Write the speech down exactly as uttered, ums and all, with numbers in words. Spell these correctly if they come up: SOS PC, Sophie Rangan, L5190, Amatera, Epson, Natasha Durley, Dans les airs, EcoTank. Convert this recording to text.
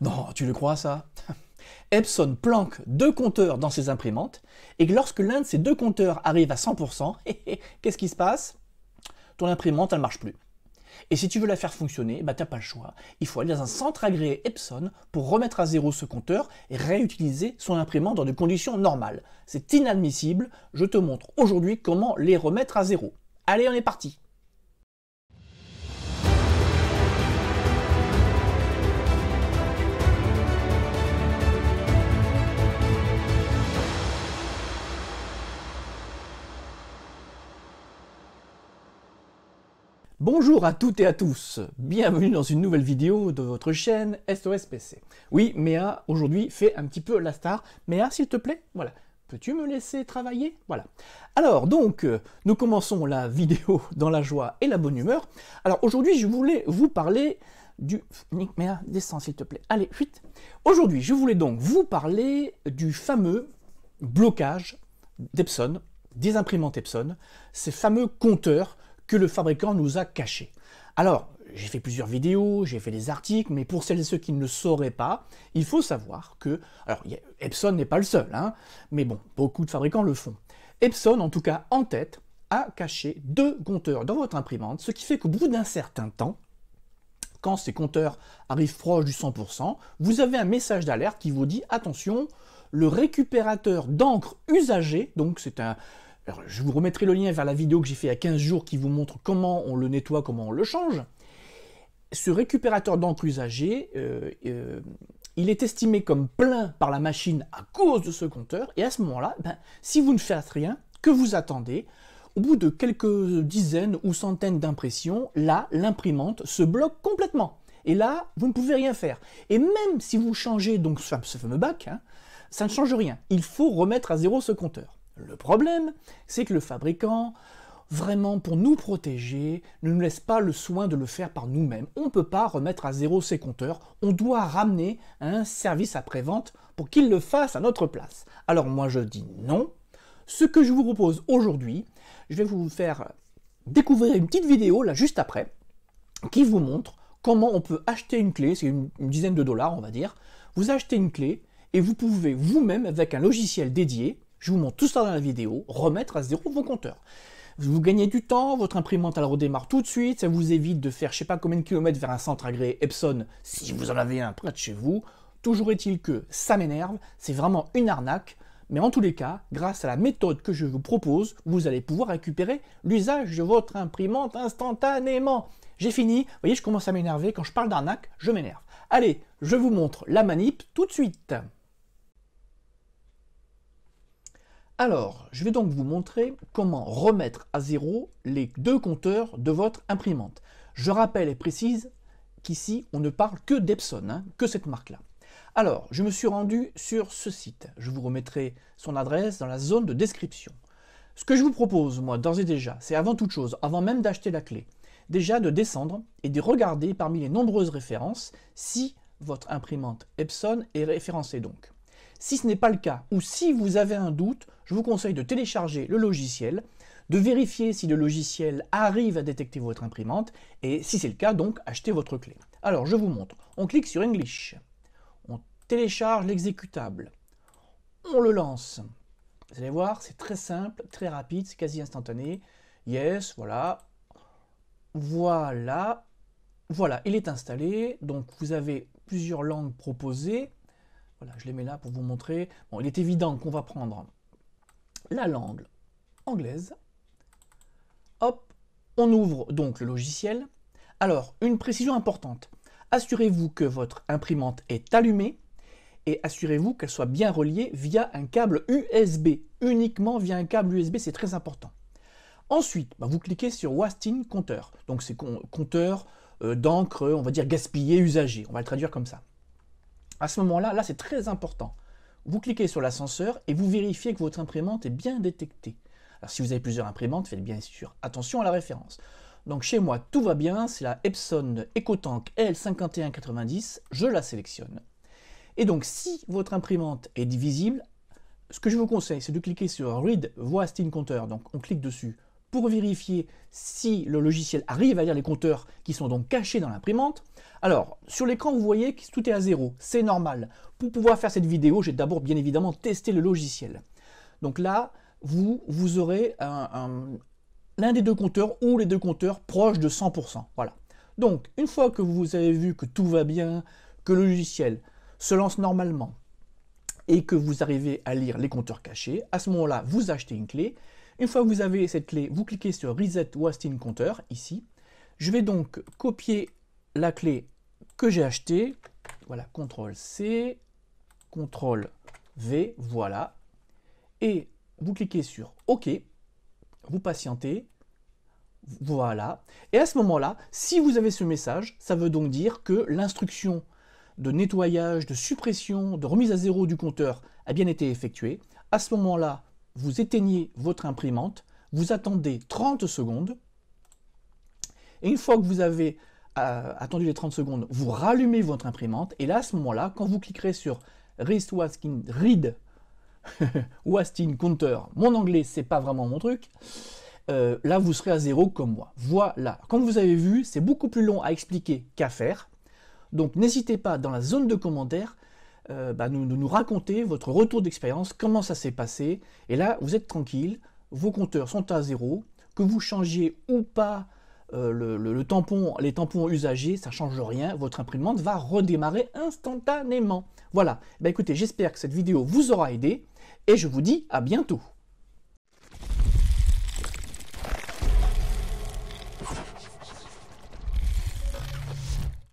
Non, tu le crois ça? Epson planque deux compteurs dans ses imprimantes, et que lorsque l'un de ces deux compteurs arrive à cent pour cent, qu'est-ce qui se passe? Ton imprimante, elle ne marche plus. Et si tu veux la faire fonctionner, bah, tu n'as pas le choix. Il faut aller dans un centre agréé Epson pour remettre à zéro ce compteur et réutiliser son imprimante dans des conditions normales. C'est inadmissible. Je te montre aujourd'hui comment les remettre à zéro. Allez, on est parti! Bonjour à toutes et à tous, bienvenue dans une nouvelle vidéo de votre chaîne S O S P C. Oui, Méa, aujourd'hui, fait un petit peu la star. Méa, s'il te plaît, voilà, peux-tu me laisser travailler? Voilà. Alors, donc, nous commençons la vidéo dans la joie et la bonne humeur. Alors, aujourd'hui, je voulais vous parler du... Nick, Méa, descends, s'il te plaît. Allez, vite. Aujourd'hui, je voulais donc vous parler du fameux blocage d'Epson, des imprimantes Epson, ces fameux compteurs que le fabricant nous a caché. Alors, j'ai fait plusieurs vidéos, j'ai fait des articles, mais pour celles et ceux qui ne le sauraient pas, il faut savoir que... Alors, Epson n'est pas le seul, hein, mais bon, beaucoup de fabricants le font. Epson, en tout cas en tête, a caché deux compteurs dans votre imprimante, ce qui fait qu'au bout d'un certain temps, quand ces compteurs arrivent proche du cent pour cent, vous avez un message d'alerte qui vous dit « Attention, le récupérateur d'encre usagée, donc c'est un... » Alors, je vous remettrai le lien vers la vidéo que j'ai fait il y a quinze jours qui vous montre comment on le nettoie, comment on le change. Ce récupérateur d'encre usagée, euh, euh, il est estimé comme plein par la machine à cause de ce compteur. Et à ce moment-là, ben, si vous ne faites rien, que vous attendez, au bout de quelques dizaines ou centaines d'impressions, là, l'imprimante se bloque complètement. Et là, vous ne pouvez rien faire. Et même si vous changez donc ce fameux bac, hein, ça ne change rien. Il faut remettre à zéro ce compteur. Le problème, c'est que le fabricant, vraiment pour nous protéger, ne nous laisse pas le soin de le faire par nous-mêmes. On ne peut pas remettre à zéro ces compteurs. On doit ramener un service après-vente pour qu'il le fasse à notre place. Alors moi, je dis non. Ce que je vous propose aujourd'hui, je vais vous faire découvrir une petite vidéo, là, juste après, qui vous montre comment on peut acheter une clé. C'est une, une dizaine de dollars, on va dire. Vous achetez une clé et vous pouvez vous-même, avec un logiciel dédié, je vous montre tout ça dans la vidéo, remettre à zéro vos compteurs. Vous gagnez du temps, votre imprimante elle redémarre tout de suite, ça vous évite de faire je ne sais pas combien de kilomètres vers un centre agréé Epson si vous en avez un près de chez vous. Toujours est-il que ça m'énerve, c'est vraiment une arnaque, mais en tous les cas, grâce à la méthode que je vous propose, vous allez pouvoir récupérer l'usage de votre imprimante instantanément. J'ai fini, vous voyez je commence à m'énerver, quand je parle d'arnaque, je m'énerve. Allez, je vous montre la manip tout de suite. Alors, je vais donc vous montrer comment remettre à zéro les deux compteurs de votre imprimante. Je rappelle et précise qu'ici, on ne parle que d'Epson, hein, que cette marque-là. Alors, je me suis rendu sur ce site. Je vous remettrai son adresse dans la zone de description. Ce que je vous propose, moi, d'ores et déjà, c'est avant toute chose, avant même d'acheter la clé, déjà de descendre et de regarder parmi les nombreuses références si votre imprimante Epson est référencée donc. Si ce n'est pas le cas, ou si vous avez un doute, je vous conseille de télécharger le logiciel, de vérifier si le logiciel arrive à détecter votre imprimante, et si c'est le cas, donc, achetez votre clé. Alors, je vous montre. On clique sur English. On télécharge l'exécutable. On le lance. Vous allez voir, c'est très simple, très rapide, c'est quasi instantané. Yes, voilà. Voilà. Voilà, il est installé. Donc, vous avez plusieurs langues proposées. Voilà, je les mets là pour vous montrer. Bon, il est évident qu'on va prendre la langue anglaise. Hop, on ouvre donc le logiciel. Alors, une précision importante. Assurez-vous que votre imprimante est allumée et assurez-vous qu'elle soit bien reliée via un câble U S B. Uniquement via un câble U S B, c'est très important. Ensuite, bah, vous cliquez sur Waste in Counter. Donc, c'est compteur euh, d'encre, on va dire gaspillé, usagé. On va le traduire comme ça. À ce moment-là, là, là c'est très important. Vous cliquez sur l'ascenseur et vous vérifiez que votre imprimante est bien détectée. Alors, si vous avez plusieurs imprimantes, faites bien sûr attention à la référence. Donc, chez moi, tout va bien. C'est la Epson EcoTank L cinquante et un quatre-vingt-dix. Je la sélectionne. Et donc, si votre imprimante est visible, ce que je vous conseille, c'est de cliquer sur Read Voice in Counter. Donc, on clique dessus pour vérifier si le logiciel arrive à lire les compteurs qui sont donc cachés dans l'imprimante. Alors, sur l'écran, vous voyez que tout est à zéro, c'est normal. Pour pouvoir faire cette vidéo, j'ai d'abord bien évidemment testé le logiciel. Donc là, vous, vous aurez un, un, l'un des deux compteurs ou les deux compteurs proches de cent pour cent. Voilà. Donc, une fois que vous avez vu que tout va bien, que le logiciel se lance normalement et que vous arrivez à lire les compteurs cachés, à ce moment-là, vous achetez une clé. Une fois que vous avez cette clé, vous cliquez sur Reset Wasting Counter, ici. Je vais donc copier la clé que j'ai achetée. Voilà, contrôle C, contrôle V, voilà. Et vous cliquez sur OK, vous patientez, voilà. Et à ce moment-là, si vous avez ce message, ça veut donc dire que l'instruction de nettoyage, de suppression, de remise à zéro du compteur a bien été effectuée. À ce moment-là, vous éteignez votre imprimante, vous attendez trente secondes, et une fois que vous avez euh, attendu les trente secondes, vous rallumez votre imprimante, et là, à ce moment-là, quand vous cliquerez sur « Read Wasting Counter », mon anglais, c'est pas vraiment mon truc, euh, là, vous serez à zéro comme moi. Voilà. Comme vous avez vu, c'est beaucoup plus long à expliquer qu'à faire, donc n'hésitez pas, dans la zone de commentaires, Euh, bah, nous, nous raconter votre retour d'expérience, comment ça s'est passé, et là vous êtes tranquille, vos compteurs sont à zéro, que vous changiez ou pas euh, le, le, le tampon, les tampons usagés, ça ne change rien, votre imprimante va redémarrer instantanément. Voilà, bah, écoutez, j'espère que cette vidéo vous aura aidé, et je vous dis à bientôt.